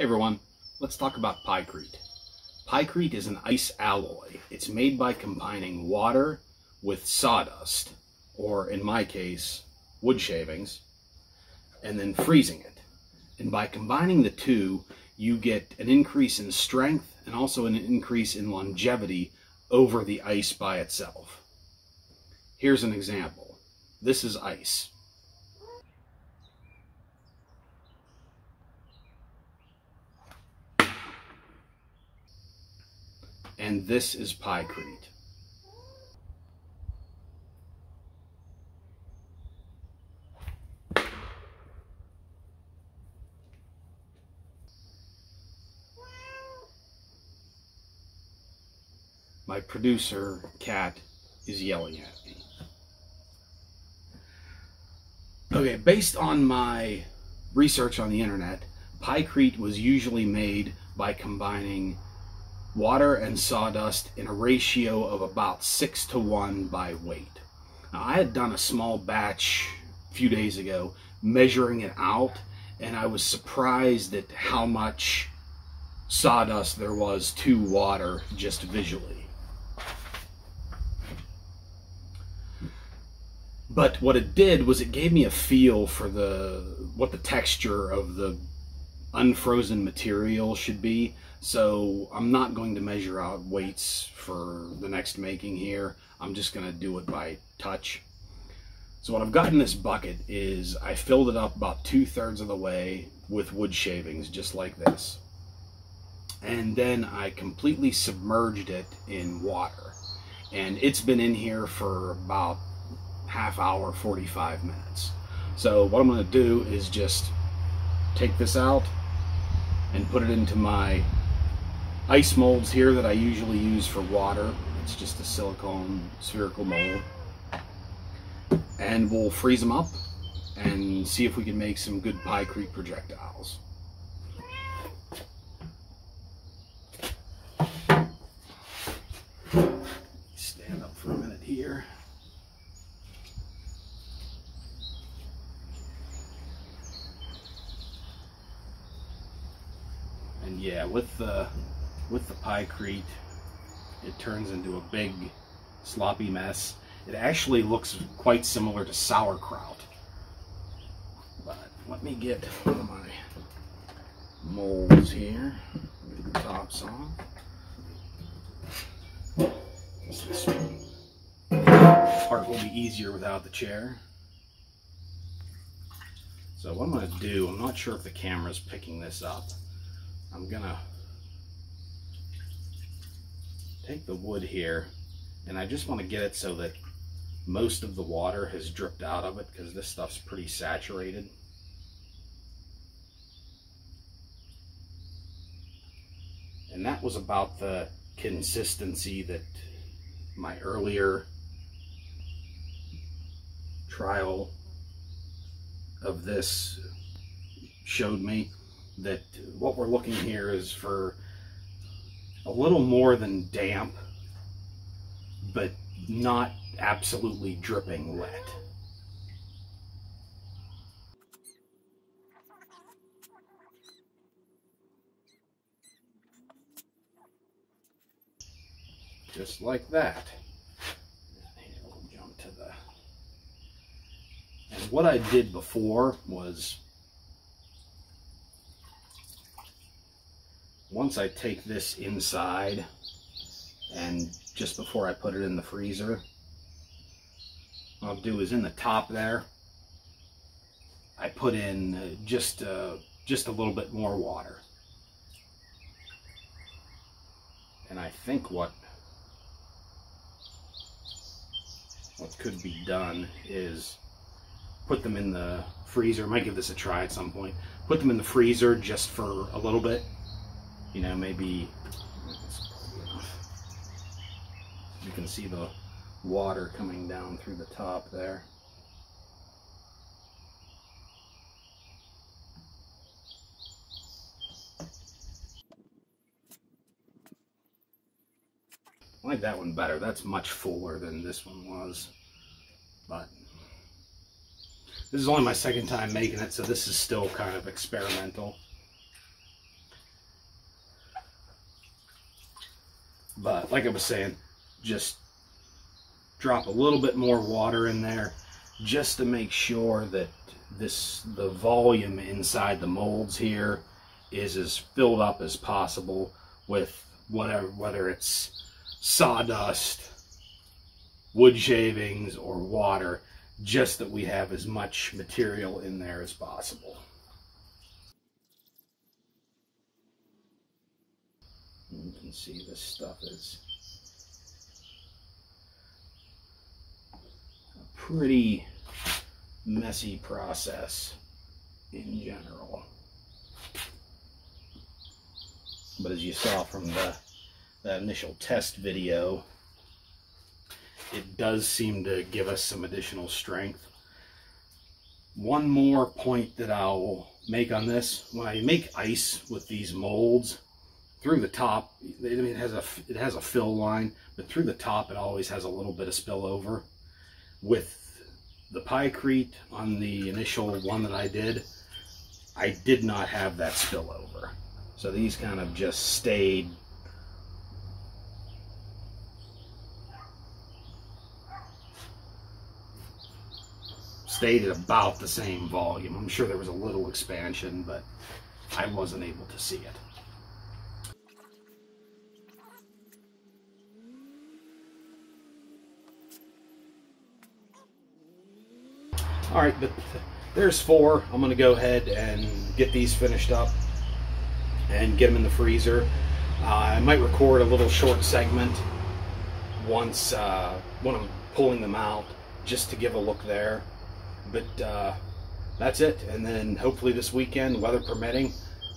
Hey everyone, let's talk about Pykrete. Pykrete is an ice alloy. It's made by combining water with sawdust, or in my case, wood shavings, and then freezing it. And by combining the two, you get an increase in strength and also an increase in longevity over the ice by itself. Here's an example. This is ice. And this is Pykrete. My producer, Kat, is yelling at me. Okay, based on my research on the internet, Pykrete was usually made by combining water and sawdust in a ratio of about 6 to 1 by weight. Now, I had done a small batch a few days ago measuring it out, and I was surprised at how much sawdust there was to water just visually. But what it did was it gave me a feel for what the texture of the unfrozen material should be. So I'm not going to measure out weights for the next making here. I'm just going to do it by touch. So what I've got in this bucket is I filled it up about 2/3 of the way with wood shavings, just like this. And then I completely submerged it in water. And it's been in here for about half hour, 45 minutes. So what I'm going to do is just take this out and put it into my ice molds here that I usually use for water. It's just a silicone spherical mold. And we'll freeze them up and see if we can make some good Pykrete projectiles. Stand up for a minute here. And yeah, with the Pykrete, it turns into a big sloppy mess. It actually looks quite similar to sauerkraut. But let me get one of my molds here. Get the tops on. This part will be easier without the chair. So what I'm going to do, I'm not sure if the camera's picking this up. I'm gonna take the wood here, and I just want to get it so that most of the water has dripped out of it, because this stuff's pretty saturated. And that was about the consistency that my earlier trial of this showed me. That what we're looking here is for a little more than damp, but not absolutely dripping wet. Just like that. Here we'll jump to the... And what I did before was, once I take this inside, and just before I put it in the freezer, what I'll do is in the top there, I put in just a little bit more water. And I think what could be done is put them in the freezer. I might give this a try at some point. Put them in the freezer just for a little bit. You know, maybe, you can see the water coming down through the top there. I like that one better. That's much fuller than this one was. But this is only my second time making it, so this is still kind of experimental. But like I was saying, just drop a little bit more water in there just to make sure that the volume inside the molds here is as filled up as possible with whatever, whether it's sawdust, wood shavings, or water, just that we have as much material in there as possible. You can see this stuff is a pretty messy process in general. But as you saw from the initial test video, it does seem to give us some additional strength. One more point that I'll make on this: when I make ice with these molds, through the top, it has a fill line, but through the top it always has a little bit of spillover. With the Pykrete on the initial one that I did not have that spillover. So these kind of just stayed at about the same volume. I'm sure there was a little expansion, but I wasn't able to see it. All right, but there's four. I'm gonna go ahead and get these finished up and get them in the freezer. I might record a little short segment once when I'm pulling them out, just to give a look there. But that's it. And then hopefully this weekend, weather permitting,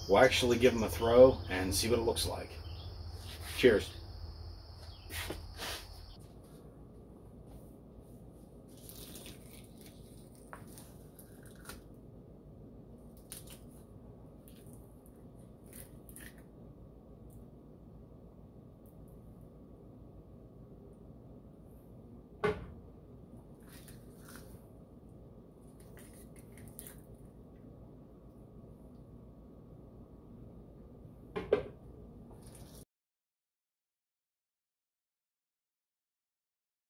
we'll actually give them a throw and see what it looks like. Cheers.